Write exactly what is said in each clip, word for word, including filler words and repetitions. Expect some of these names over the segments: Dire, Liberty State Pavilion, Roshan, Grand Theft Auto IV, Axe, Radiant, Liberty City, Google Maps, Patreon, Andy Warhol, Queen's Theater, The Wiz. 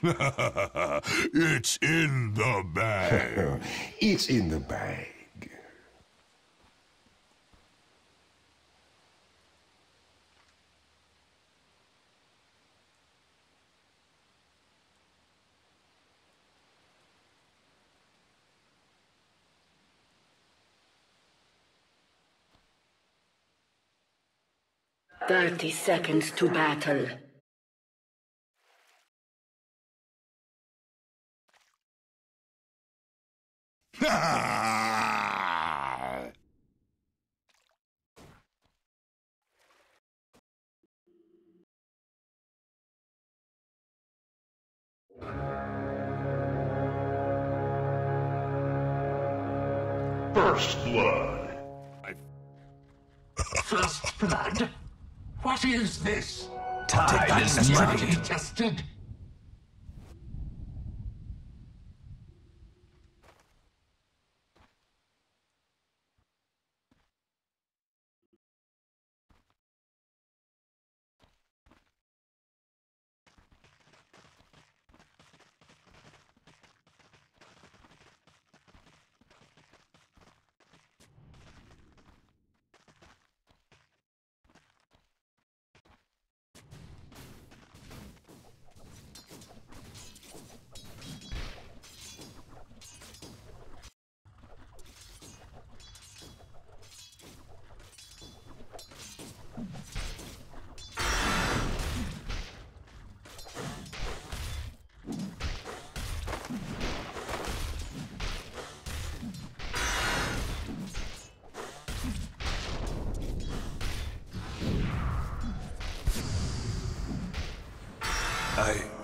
It's in the bag. It's in the bag. Thirty seconds to battle. First blood. I... First blood? What is this? Time is money. Tested.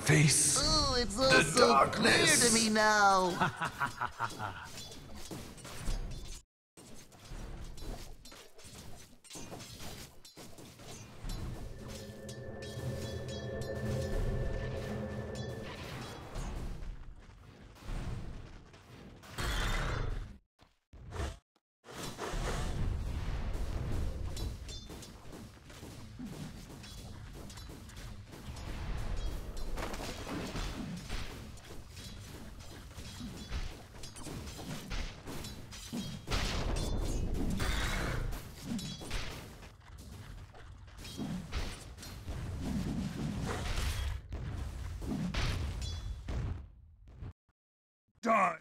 Face Ooh, it's all the so darkness. Clear to me now. Die!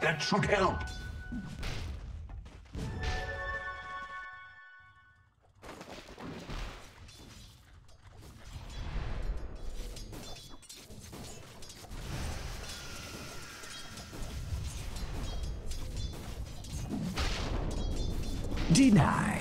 That should help. Denied.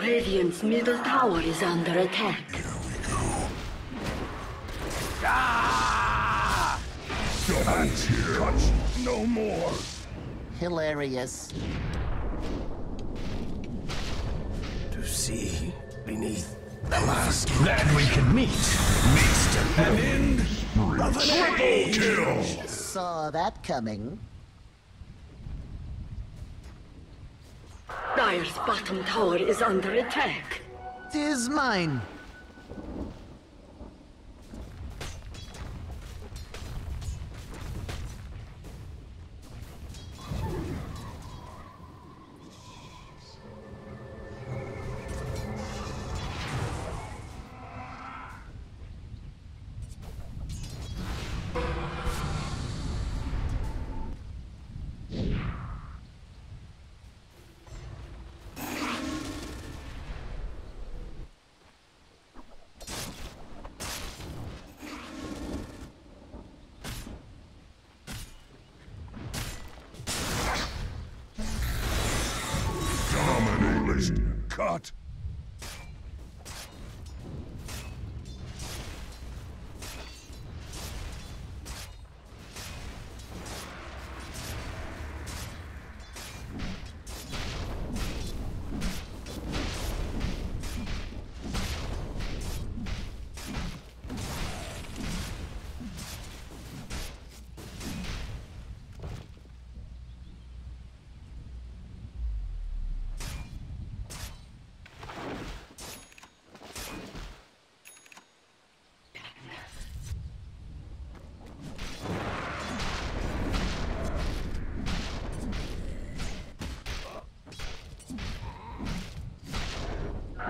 Radiant's middle tower is under attack. Here we go. Ah! Don't you touch no more. Hilarious. To see beneath the mask that we can meet. Meets an end of an epic kill. Saw that coming. Dire's bottom tower is under attack. Tis mine. Cut.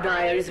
Dire's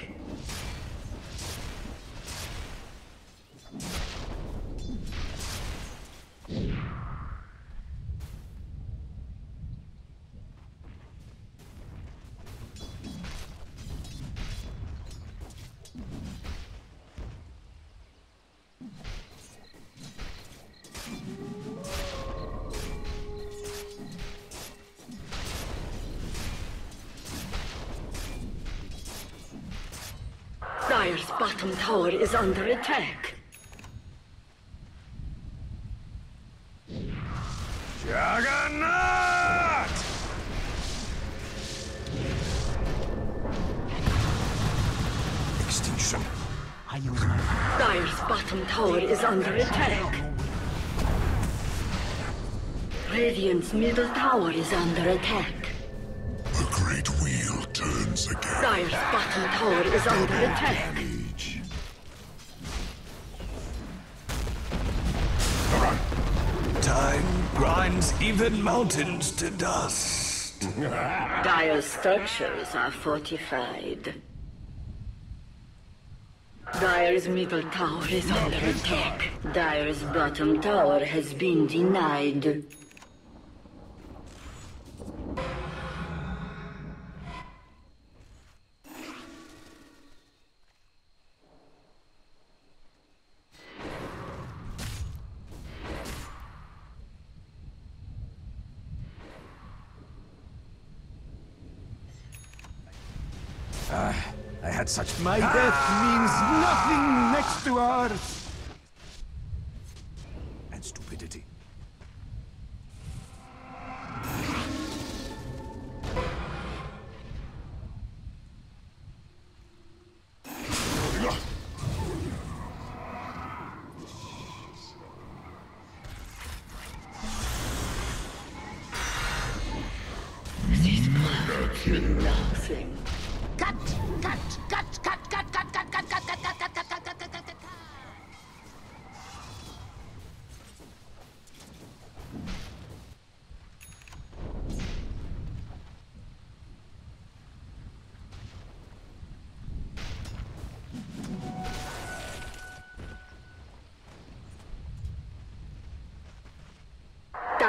Dire's bottom tower is under attack. Juggernaut! Extinction. Dire's bottom tower is under attack. Radiant's middle tower is under attack. Dire's bottom tower is double under attack. Damage. Time grinds even mountains to dust. Dire's structures are fortified. Dire's middle tower is no, under attack. Dire's bottom tower has been denied. Uh, I had such... My death ah! means nothing next to ours. And stupidity. This blood means nothing. Cut! Cut! Cut! Cut! Cut! Cut! Cut! Cut! Cut! Cut! Cut! Cut! Cut! Cut! Cut! Cut! Cut!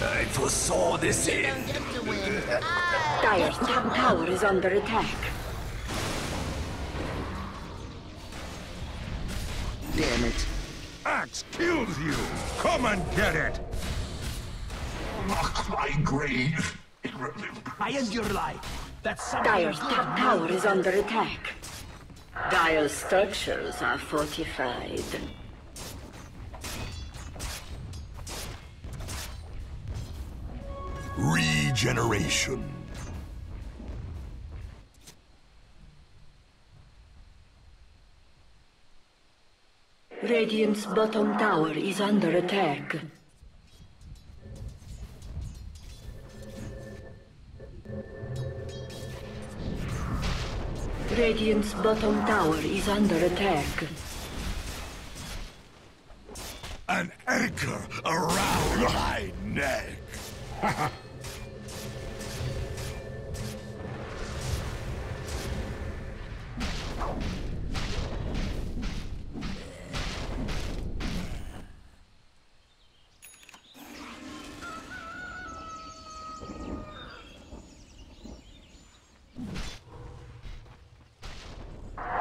I foresaw this end. Dire's top tower is under attack. Damn it. Axe kills you! Come and get it! Lock my grave. I end your life. That's Dire's top tower is under attack. Dire's structures are fortified. Regeneration. Radiant's bottom tower is under attack. Radiant's bottom tower is under attack. An anchor around my neck.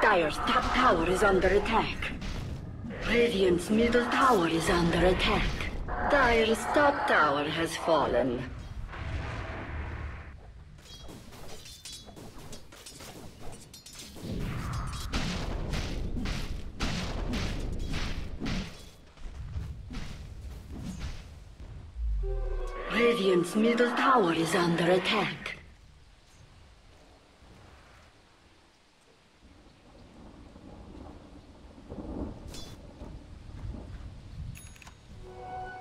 Dire's top tower is under attack. Radiant's middle tower is under attack. Dire's top tower has fallen. Radiant's middle tower is under attack.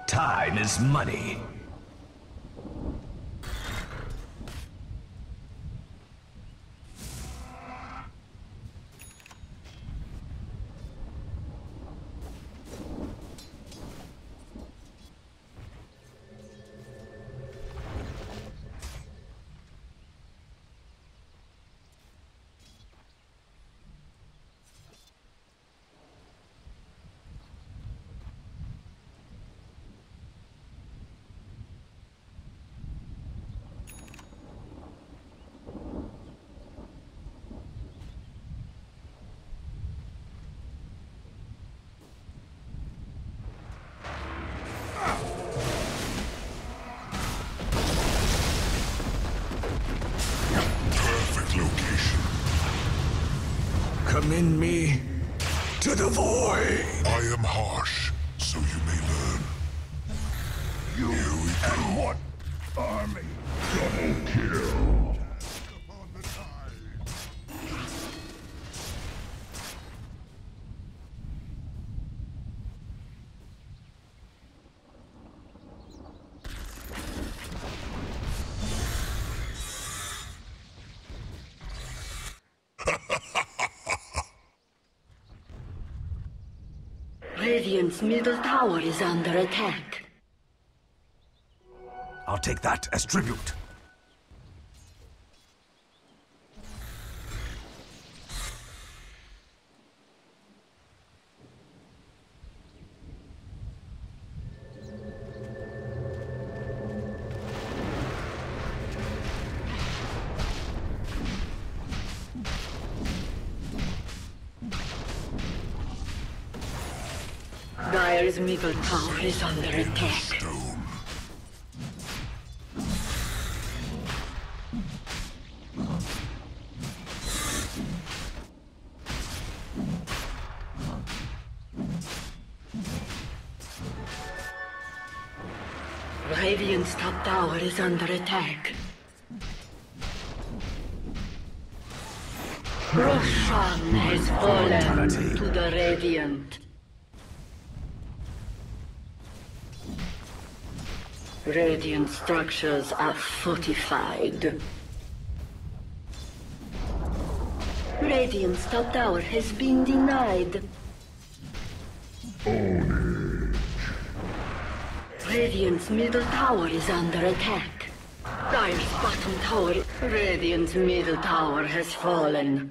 Time is money. Commend me to the void. I am harsh, so you may learn. You and what army? Double kill. Radiant's middle tower is under attack. I'll take that as tribute. Dire's middle tower is under attack. Stone. Radiant's top tower is under attack. Roshan has fallen to the Radiant. Radiant structures are fortified. Radiant's top tower has been denied. Own it. Radiant's middle tower is under attack. Dire's bottom tower. Radiant's middle tower has fallen.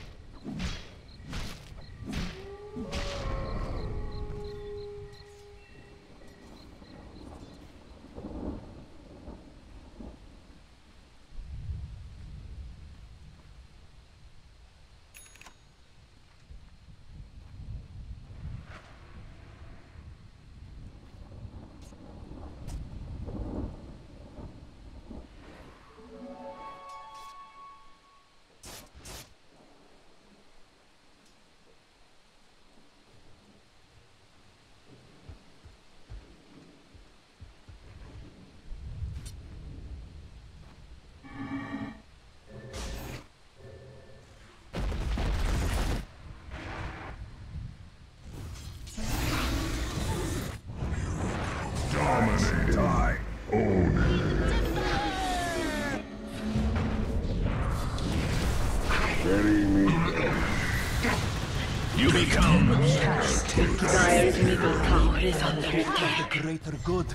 Greater good.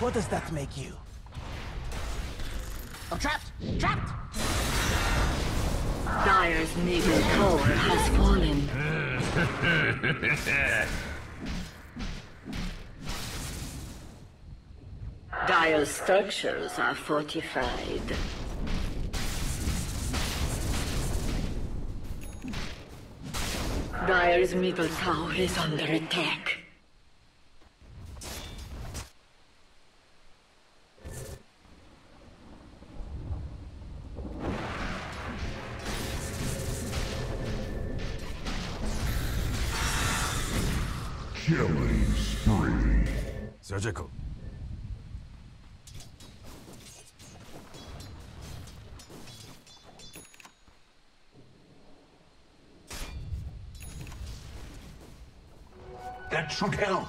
What does that make you? I'm trapped! Trapped! Dire's middle tower has fallen. Dire's structures are fortified. Dire's middle tower is under attack. Killing spree. Surgical. That should help.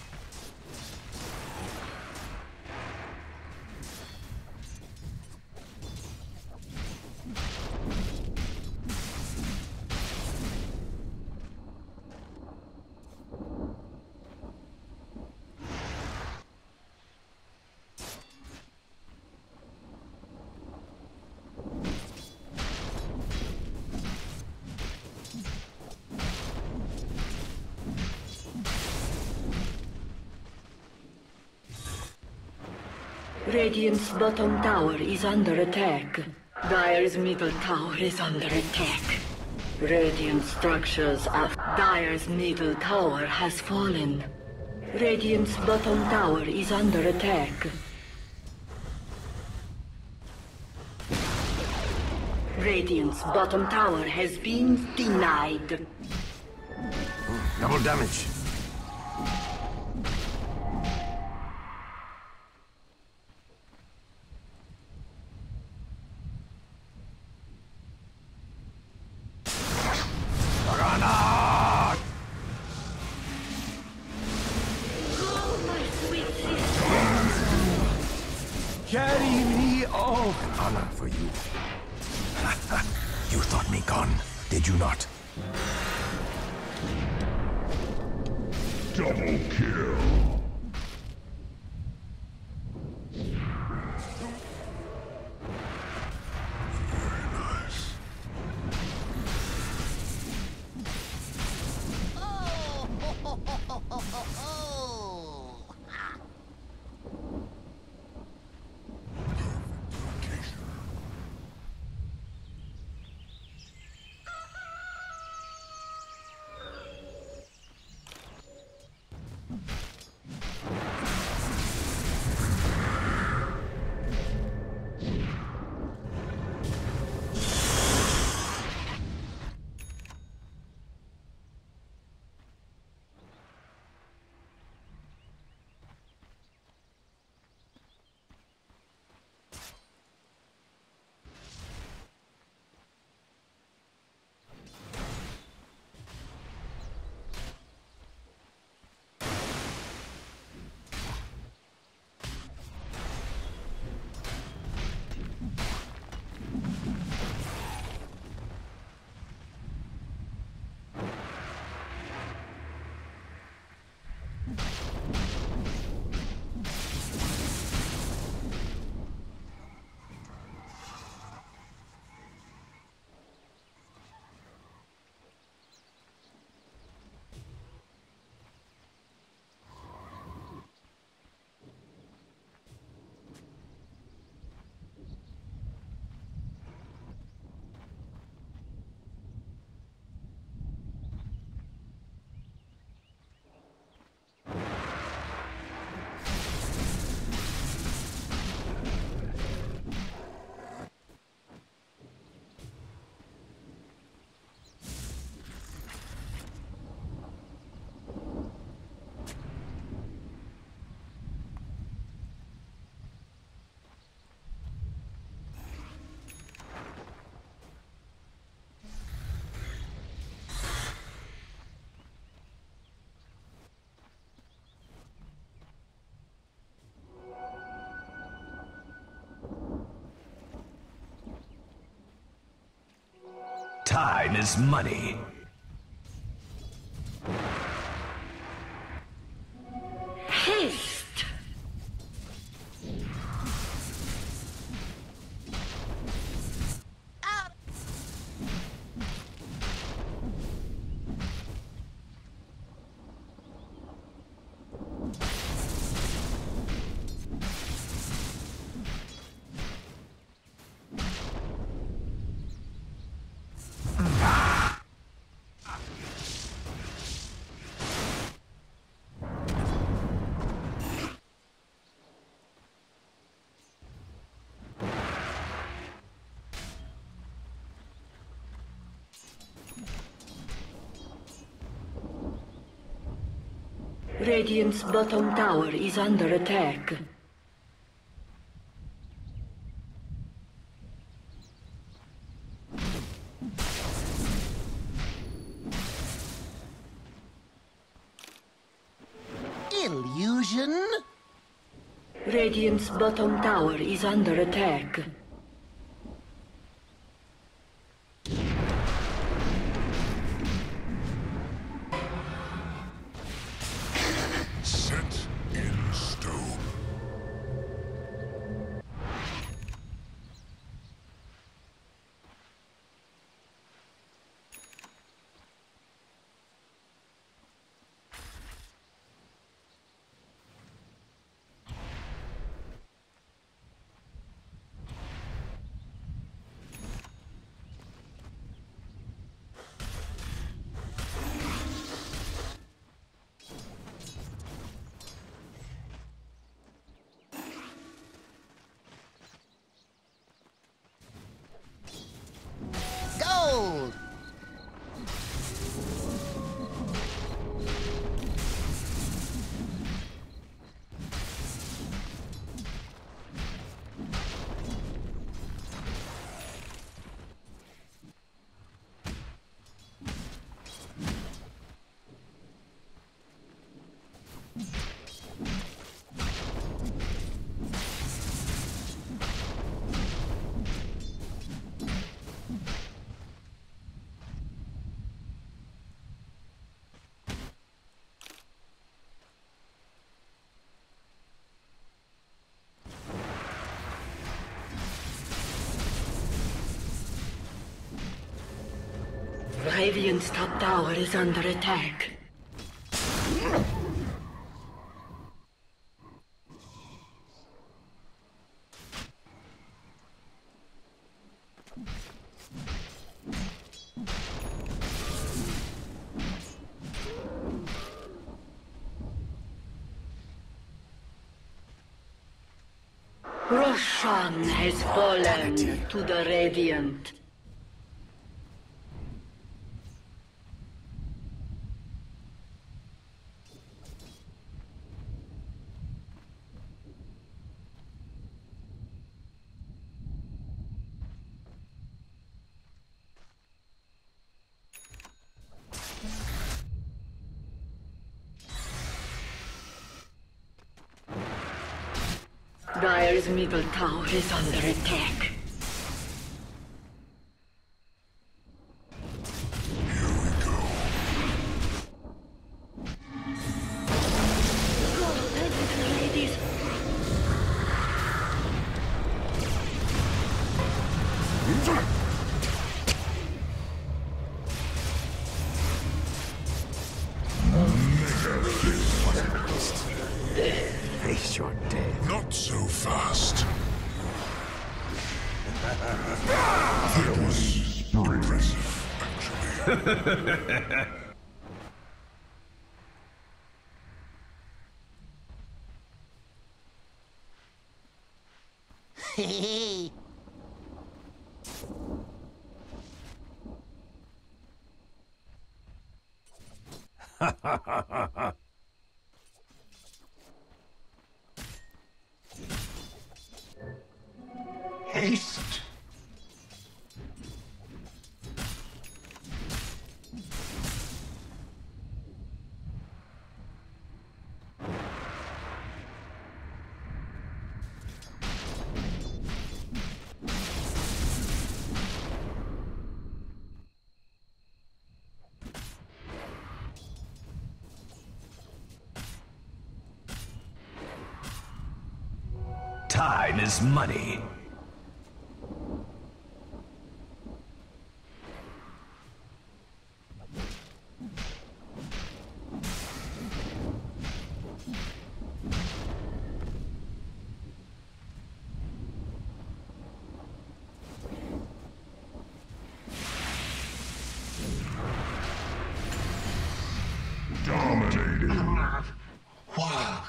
Radiant's bottom tower is under attack. Dire's middle tower is under attack. Radiant structures of Dire's middle tower has fallen. Radiant's bottom tower is under attack. Radiant's bottom tower has been denied. Double damage. Time is money. Haste. Out. Radiant's bottom tower is under attack. Illusion? Radiant's bottom tower is under attack. Radiant's top tower is under attack. Roshan has fallen to the Radiant. Dire's middle tower is under attack. Hehehe. Ha ha ha ha ha. Haste. Time is money.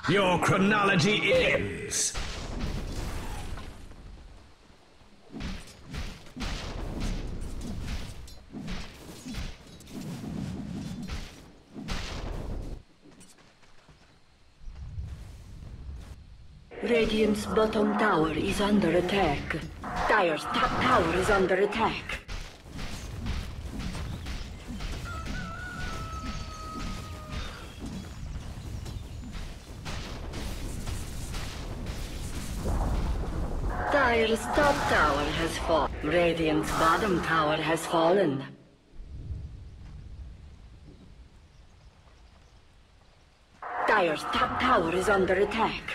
Your chronology ends. Radiant's bottom tower is under attack. Dire's top tower is under attack. Dire's top tower has fallen. Radiant's bottom tower has fallen. Dire's top tower is under attack.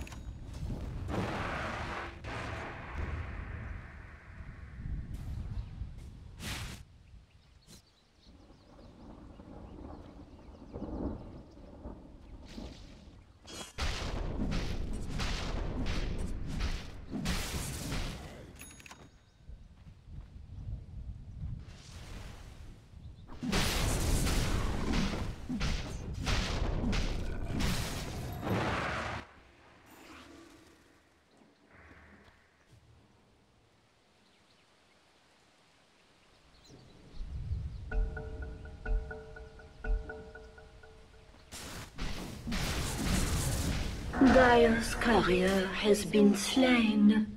Dire's courier has been slain.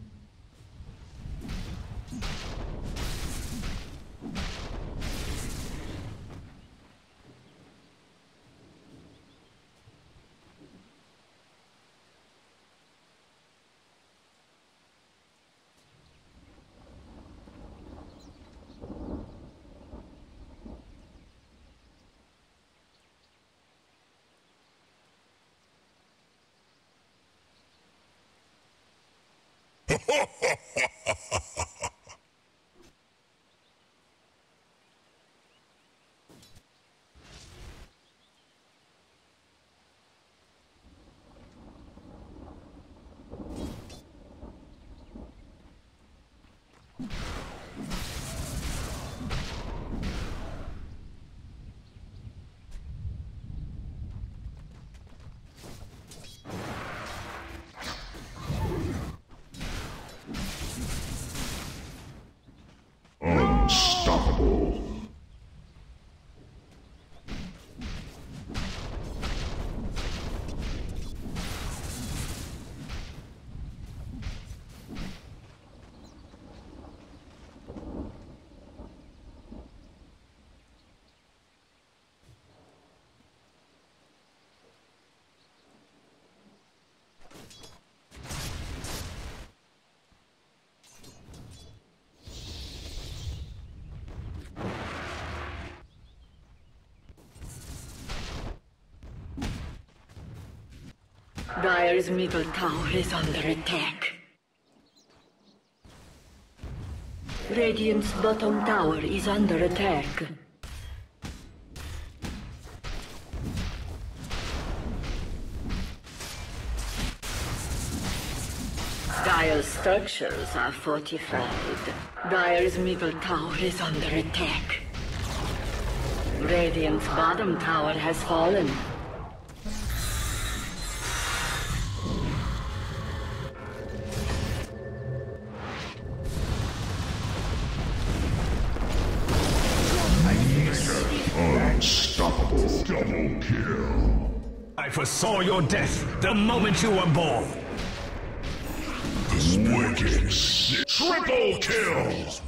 Dire's middle tower is under attack. Radiant's bottom tower is under attack. Dire's structures are fortified. Dire's middle tower is under attack. Radiant's bottom tower has fallen. I foresaw your death the moment you were born. This wicked shit. Triple kills.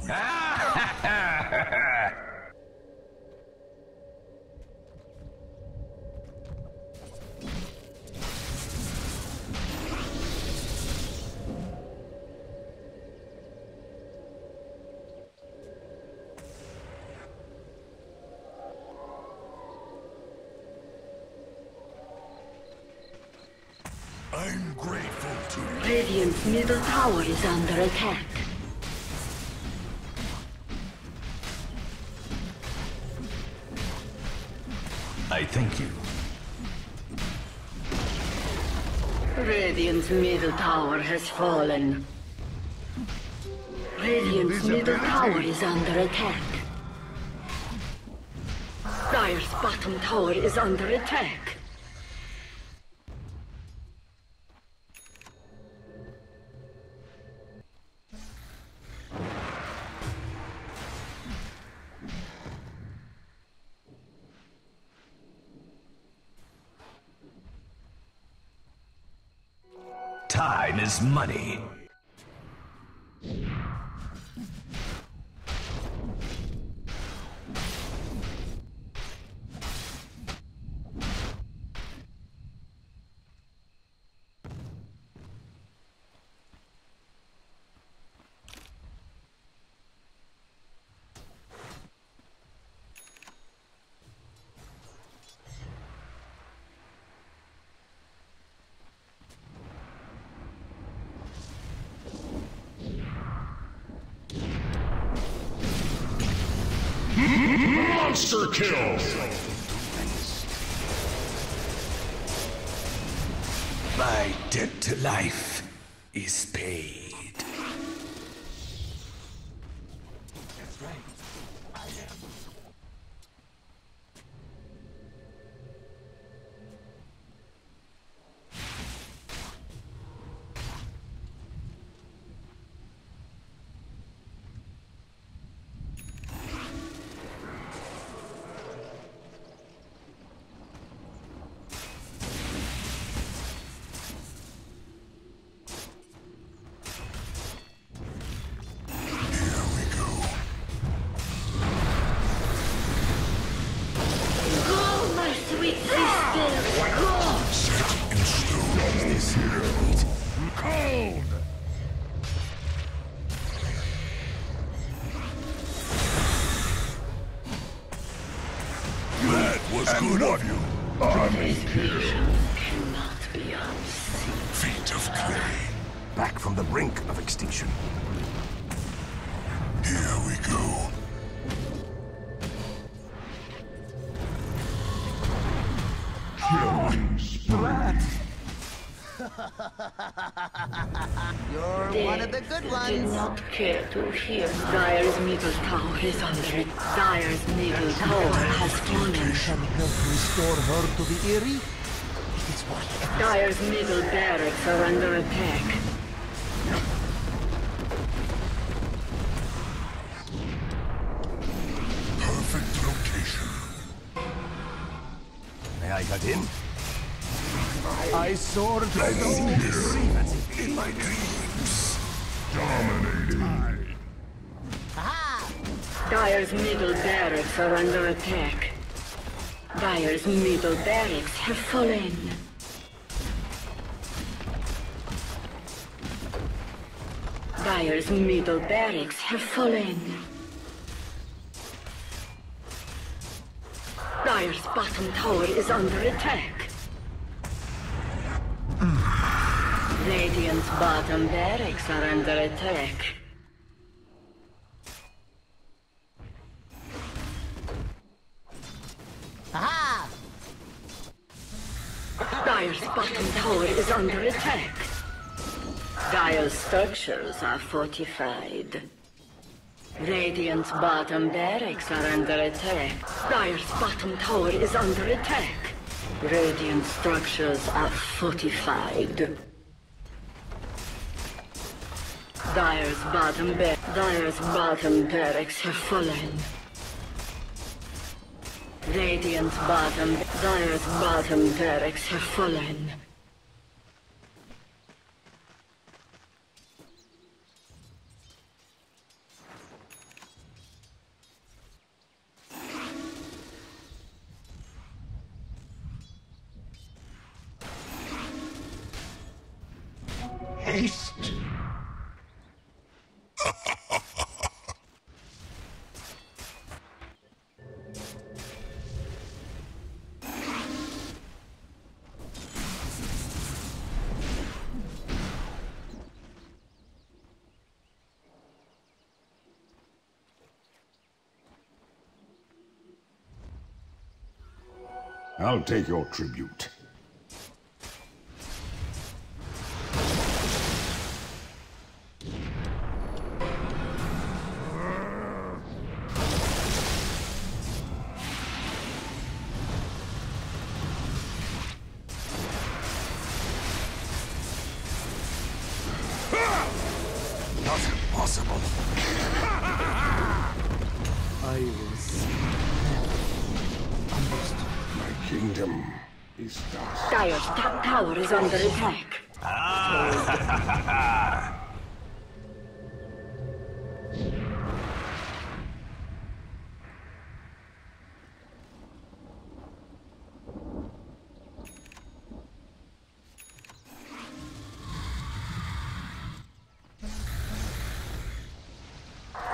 Radiant's middle tower is under attack. I thank you. Radiant's middle tower has fallen. Radiant's middle tower is under attack. Dire's bottom tower is under attack. Time is money. Monster kill! My debt to life is paid. That's right. I good of you. I'm here. Cannot be unseen. Feet of clay. Back from the brink of extinction. Here we go. Killing splat. You're they one of the good ones. Did not care to hear. Dire's middle tower is under it. Dire's middle tower has fallen. Can help restore her to the Eyrie. It is worth. Dire's middle barracks are under attack. Perfect location. May I cut in? I soared to the in my dreams. Dominating. Aha! Dire's middle barracks are under attack. Dire's middle barracks have fallen. Dire's middle barracks have fallen. Dire's bottom tower is under attack. Radiant's bottom barracks are under attack. Aha! Dire's bottom tower is under attack. Dire's structures are fortified. Radiant's bottom barracks are under attack. Dire's bottom tower is under attack. Radiant structures are fortified. Dire's bottom ba- Dire's bottom barracks have fallen. Radiant's bottom ba- Dire's bottom barracks have fallen. Haste! I'll take your tribute. Under attack. Ah.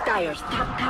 Dire's top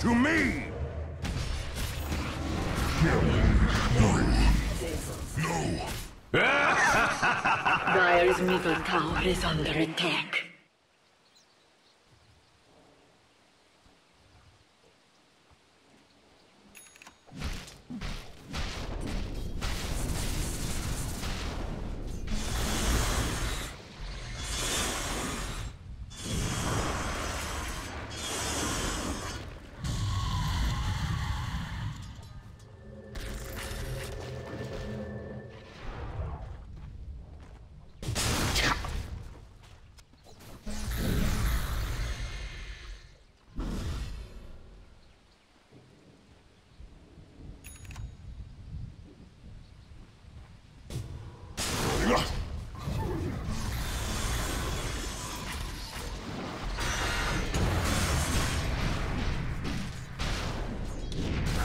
To me! Kill me. No! No! Dire's middle tower is under attack.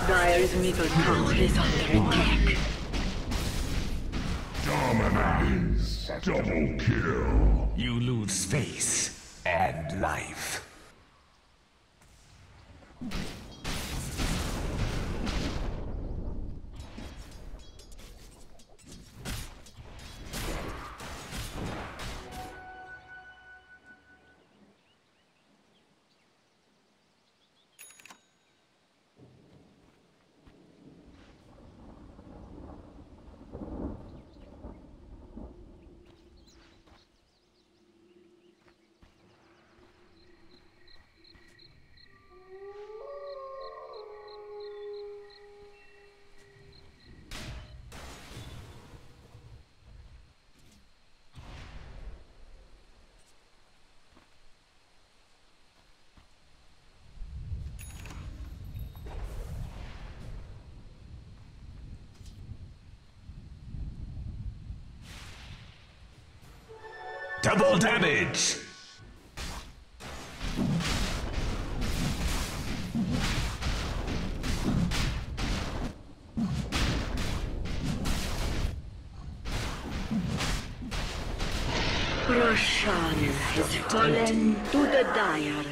Dire's middle tower is under attack. Dominance. Double kill. You lose face and life. Double damage! Roshan has fallen to the Dire.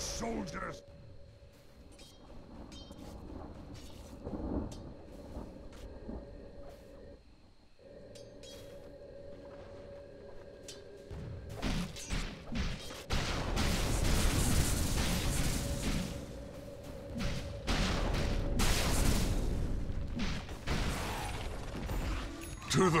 Soldiers! To the...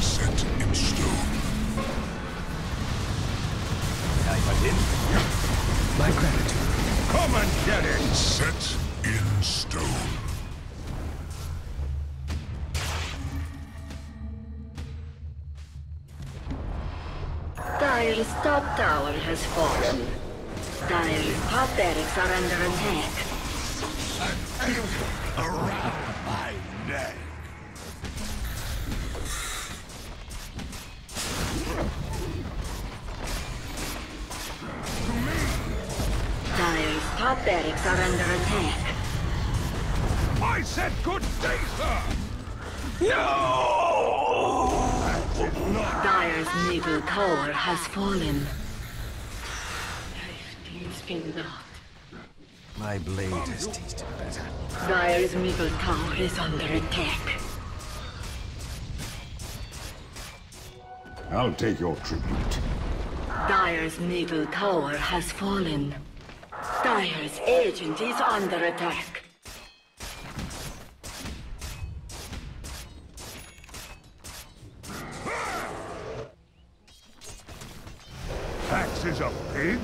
Set in stone. My gratitude. Come and get it! Set in stone. Dire's top tower has fallen. Dire's top barracks are under attack. Around my neck. Dire's top barracks are under attack. I said good day, sir! No! Dire's middle tower has fallen. I've teased him now. My blade has teased him better. Dire's middle tower is under attack. I'll take your tribute. Dire's middle tower has fallen. Dire's agent is under attack. Axe is a pig?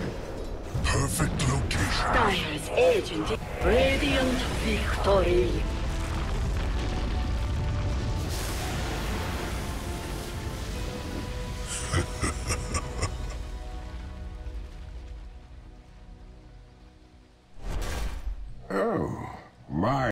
Perfect location. Dire's agent is Radiant victory. Oh, my.